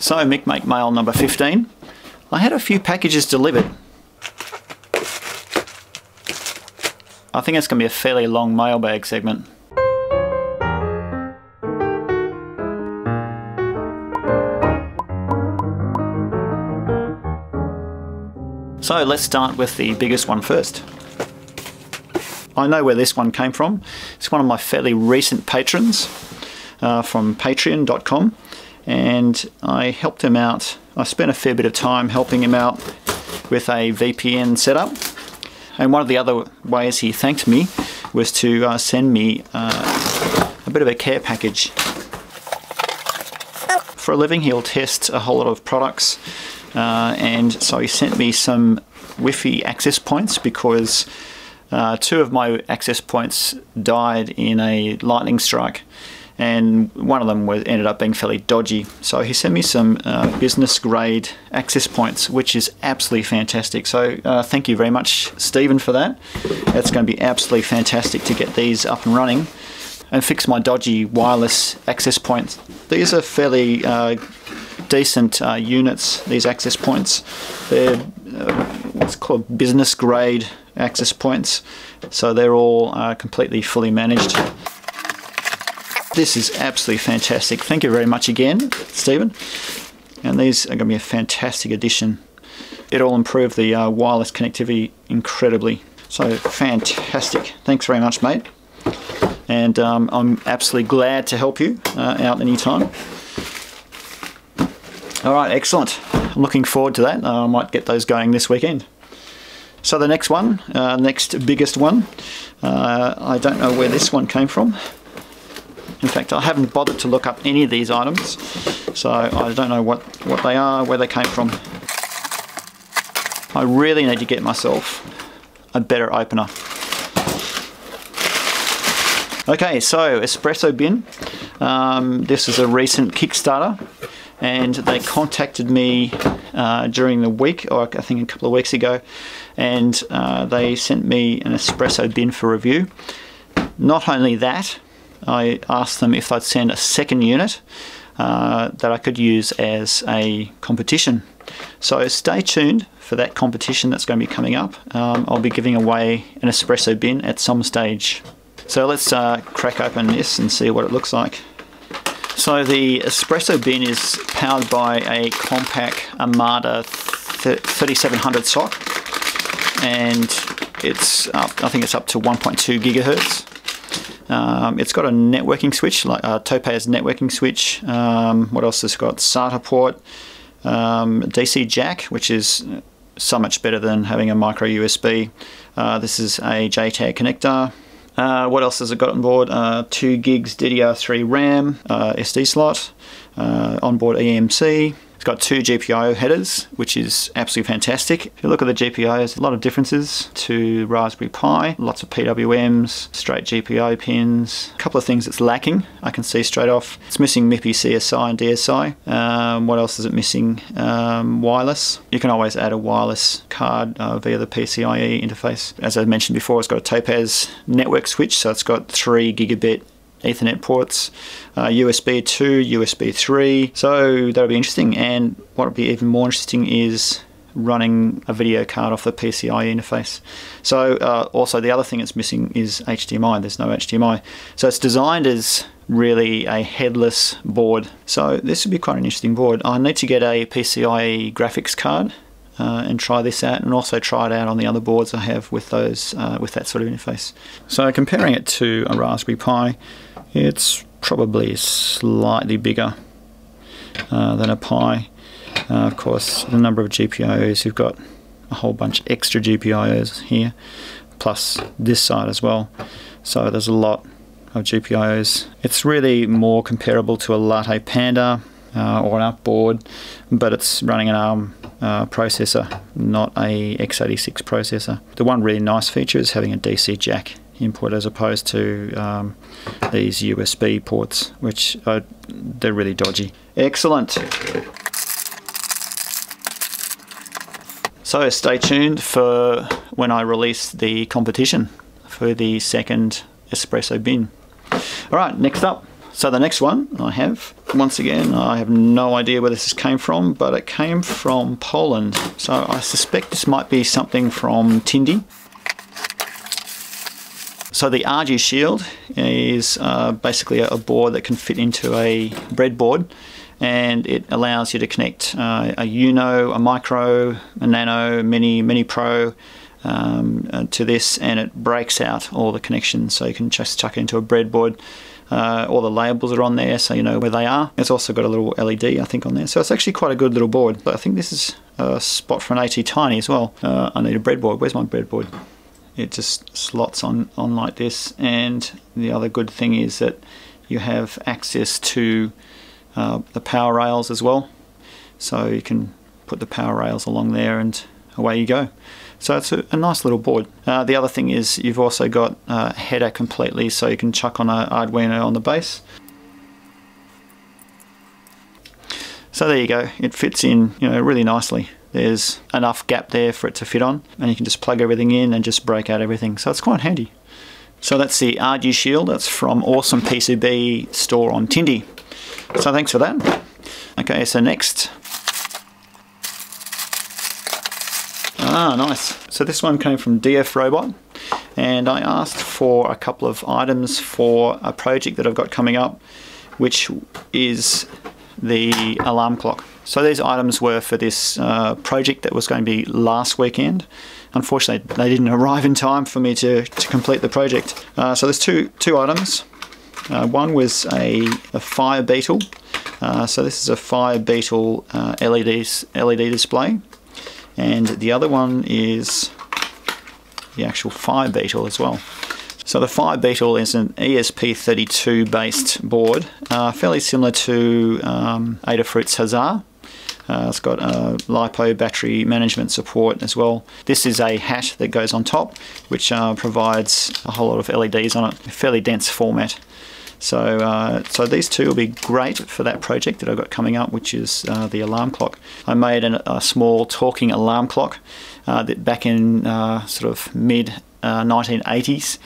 So MickMake mail number 15. I had a few packages delivered. I think it's going to be a fairly long mailbag segment. So let's start with the biggest one first. I know where this one came from. It's one of my fairly recent patrons from patreon.com, and I helped him out. I spent a fair bit of time helping him out with a VPN setup. And one of the other ways he thanked me was to send me a bit of a care package. For a living, he'll test a whole lot of products, and so he sent me some Wi-Fi access points because two of my access points died in a lightning strike, and one of them ended up being fairly dodgy. So he sent me some business grade access points, which is absolutely fantastic. So thank you very much, Stephen, for that. That's going to be absolutely fantastic to get these up and running and fix my dodgy wireless access points. These are fairly decent units, these access points. They're what's called business grade access points, so they're all completely fully managed. This is absolutely fantastic. Thank you very much again, Stephen. And these are going to be a fantastic addition. It'll improve the wireless connectivity incredibly. So fantastic. Thanks very much, mate. And I'm absolutely glad to help you out anytime. All right, excellent. I'm looking forward to that. I might get those going this weekend. So the next one, next biggest one, I don't know where this one came from. In fact, I haven't bothered to look up any of these items, so I don't know what they are, where they came from. I really need to get myself a better opener. Okay, so EspressoBin. This is a recent Kickstarter, and they contacted me during the week, or I think a couple of weeks ago, and they sent me an EspressoBin for review. Not only that, I asked them if I'd send a second unit that I could use as a competition. So stay tuned for that competition that's going to be coming up. I'll be giving away an EspressoBin at some stage. So let's crack open this and see what it looks like. So the EspressoBin is powered by a compact Armada 3700 SoC, and it's up, I think it's up to 1.2 gigahertz. It's got a networking switch, like a Topaz networking switch. What else has it got? SATA port, DC jack, which is so much better than having a micro USB. This is a JTAG connector. What else has it got on board? 2 gigs DDR3 RAM, SD slot, onboard EMC. It's got 2 GPIO headers, which is absolutely fantastic. If you look at the GPIOs, a lot of differences to Raspberry Pi. Lots of PWMs, straight GPIO pins. A couple of things it's lacking, I can see straight off. It's missing MIPI CSI and DSI. What else is it missing? Wireless. You can always add a wireless card via the PCIe interface. As I mentioned before, it's got a Topaz network switch, so it's got 3 gigabit Ethernet ports, USB 2, USB 3, so that'll be interesting. And what will be even more interesting is running a video card off the PCIe interface. So also the other thing it's missing is HDMI. There's no HDMI. So it's designed as really a headless board. So this would be quite an interesting board. I need to get a PCIe graphics card and try this out, and also try it out on the other boards I have with those with that sort of interface. So comparing it to a Raspberry Pi, it's probably slightly bigger than a Pi. Of course, the number of GPIOs, you've got a whole bunch extra GPIOs here, plus this side as well. So there's a lot of GPIOs. It's really more comparable to a Latte Panda or an upboard, but it's running an ARM processor, not a x86 processor. The one really nice feature is having a DC jack input as opposed to these USB ports, which are, they're really dodgy. Excellent. So stay tuned for when I release the competition for the second EspressoBin. All right, next up. So the next one I have Once again, I have no idea where this came from, but it came from Poland. So I suspect this might be something from Tindie. So the RG Shield is basically a board that can fit into a breadboard, and it allows you to connect a Uno, a Micro, a Nano, Mini, Mini Pro to this, and it breaks out all the connections, so you can just chuck it into a breadboard. All the labels are on there, so you know where they are. It's also got a little LED, I think, on there. So it's actually quite a good little board. But I think this is a spot for an ATtiny as well. I need a breadboard. Where's my breadboard? It just slots on like this. And the other good thing is that you have access to the power rails as well. So you can put the power rails along there and away you go. So it's a nice little board. The other thing is you've also got a header completely, so you can chuck on an Arduino on the base. So there you go, it fits in, you know, really nicely. There's enough gap there for it to fit on, and you can just plug everything in and just break out everything. So it's quite handy. So that's the RG Shield, that's from Awesome PCB Store on Tindie. So thanks for that. Okay, so next. Ah, nice. So this one came from DF Robot, and I asked for a couple of items for a project that I've got coming up, which is the alarm clock. So these items were for this project that was going to be last weekend. Unfortunately, they didn't arrive in time for me to complete the project. So there's two items. One was a FireBeetle. So this is a FireBeetle LED display. And the other one is the actual FireBeetle as well. So the FireBeetle is an ESP32 based board, fairly similar to Adafruit's Huzzah. It's got LiPo battery management support as well. This is a hat that goes on top, which provides a whole lot of LEDs on it, a fairly dense format. So, so these two will be great for that project that I've got coming up, which is the alarm clock. I made a small talking alarm clock that back in sort of mid 1980s,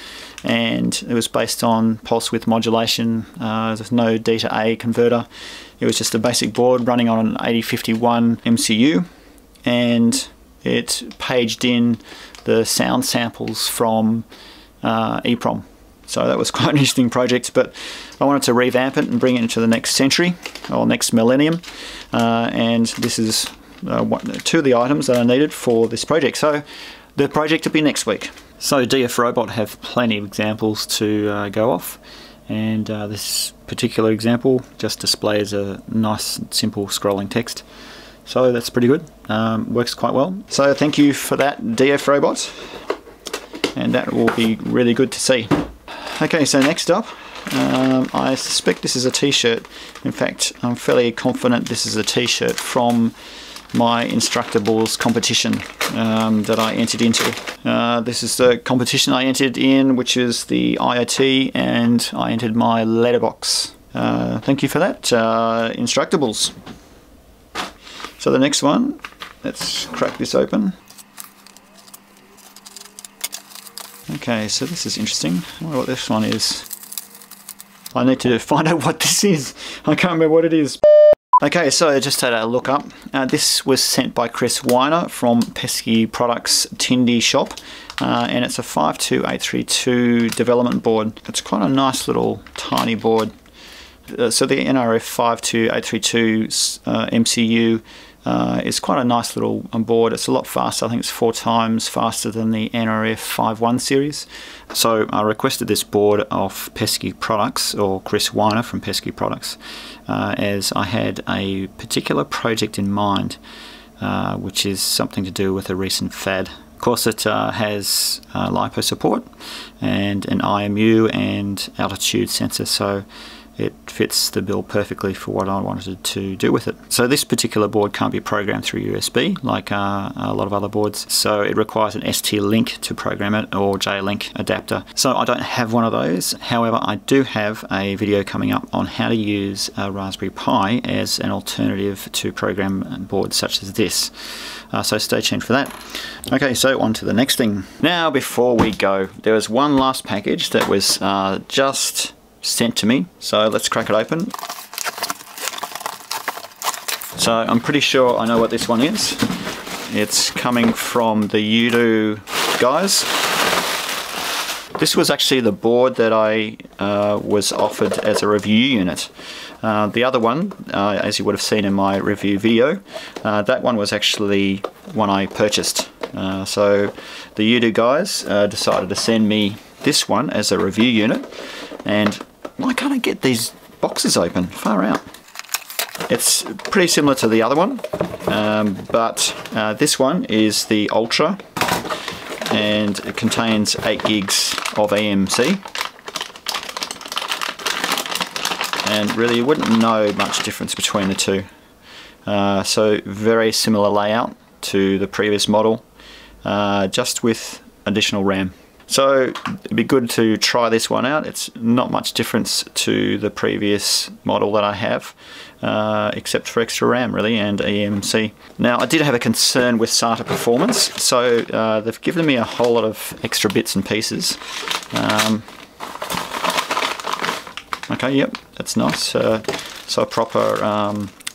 and it was based on pulse width modulation. There's no D to A converter. It was just a basic board running on an 8051 MCU, and it paged in the sound samples from EEPROM. So that was quite an interesting project, but I wanted to revamp it and bring it into the next century, or next millennium. And this is two of the items that I needed for this project. So the project will be next week. So DF Robot have plenty of examples to go off. And this particular example just displays a nice, simple scrolling text. So that's pretty good. Works quite well. So thank you for that, DF Robot. And that will be really good to see. Okay, so next up, I suspect this is a t-shirt. In fact, I'm fairly confident this is a t-shirt from my Instructables competition that I entered into. This is the competition I entered in, which is the IoT, and I entered my letterbox. Thank you for that, Instructables. So the next one, let's crack this open. Okay, so this is interesting. I wonder what this one is. I need to find out what this is. I can't remember what it is. Okay, so I just had a look up. This was sent by Chris Winer from Pesky Products Tindie shop, and it's a 52832 development board. It's quite a nice little tiny board. So the NRF 52832 MCU it's quite a nice little board. It's a lot faster. I think it's 4 times faster than the NRF 51 series. So I requested this board off Pesky Products, or Chris Winer from Pesky Products, as I had a particular project in mind, which is something to do with a recent fad. Of course, it has LiPo support and an IMU and altitude sensor, so it fits the bill perfectly for what I wanted to do with it. So this particular board can't be programmed through USB like a lot of other boards, so it requires an ST-Link to program it, or J-Link adapter. So I don't have one of those. However, I do have a video coming up on how to use a Raspberry Pi as an alternative to program boards such as this. So stay tuned for that. Okay, so on to the next thing. Now before we go, there was one last package that was just sent to me, so let's crack it open. So I'm pretty sure I know what this one is. It's coming from the Udo guys. This was actually the board that I was offered as a review unit. The other one, as you would have seen in my review video, that one was actually one I purchased. So the Udo guys decided to send me this one as a review unit, and why can't I get these boxes open? Far out. It's pretty similar to the other one, but this one is the Ultra, and it contains 8 gigs of AMC, and really you wouldn't know much difference between the two. So very similar layout to the previous model, just with additional RAM. So it'd be good to try this one out. It's not much difference to the previous model that I have, except for extra RAM really and EMC. Now I did have a concern with SATA performance, so they've given me a whole lot of extra bits and pieces. Okay, yep, that's nice. So a proper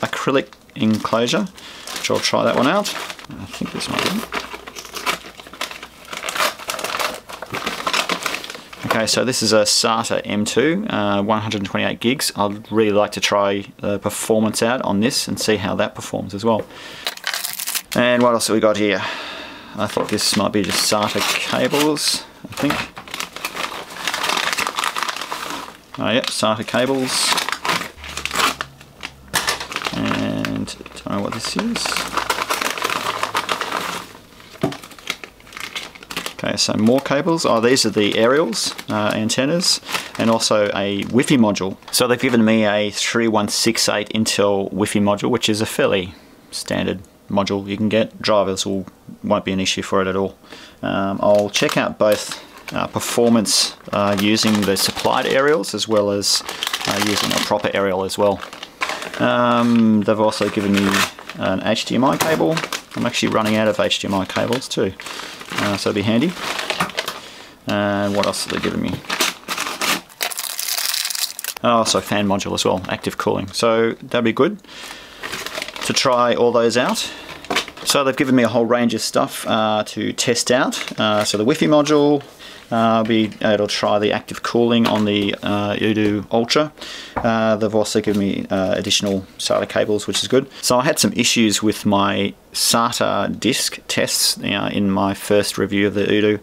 acrylic enclosure, which I'll try that one out. I think this might be. Okay, so this is a SATA M2, 128 gigs. I'd really like to try the performance out on this and see how that performs as well. And what else have we got here? I think this might be just SATA cables, I think. Oh yep, SATA cables. And I don't know what this is. Okay, so more cables. Oh, these are the aerials, antennas, and also a Wi-Fi module. So they've given me a 3168 Intel Wi-Fi module, which is a fairly standard module you can get. Drivers won't be an issue for it at all. I'll check out both performance using the supplied aerials as well as using a proper aerial as well. They've also given me an HDMI cable. I'm actually running out of HDMI cables too, so it'll be handy. What else have they given me? And also fan module as well, active cooling. So that'd be good to try all those out. So they've given me a whole range of stuff to test out. So the Wi-Fi module, I'll be able to try the active cooling on the Udo Ultra. They've also given me additional SATA cables, which is good. So I had some issues with my SATA disk tests in my first review of the Udo.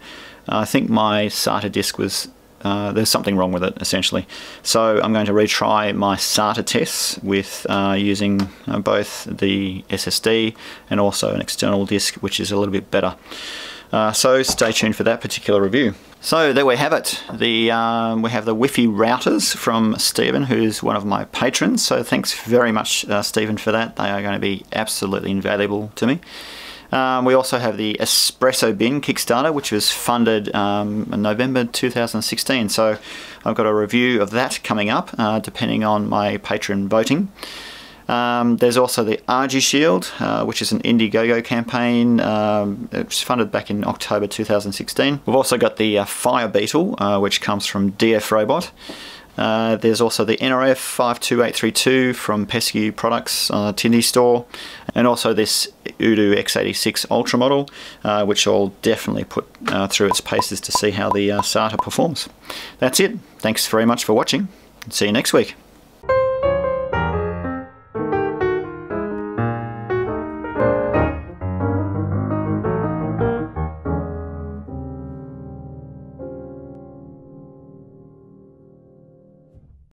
I think my SATA disk was, there's something wrong with it essentially. So I'm going to retry my SATA tests with using both the SSD and also an external disk, which is a little bit better. So stay tuned for that particular review. So there we have it. We have the Wi-Fi routers from Stephen, who's one of my patrons. So thanks very much, Stephen, for that. They are going to be absolutely invaluable to me. We also have the EspressoBin Kickstarter, which was funded in November 2016. So I've got a review of that coming up, depending on my patron voting. There's also the RG Shield, which is an Indiegogo campaign. It was funded back in October 2016. We've also got the FireBeetle, which comes from DF Robot. There's also the NRF 52832 from Pesky Products, Tindie store, and also this Udo X86 Ultra model, which I'll definitely put through its paces to see how the SATA performs. That's it. Thanks very much for watching. See you next week.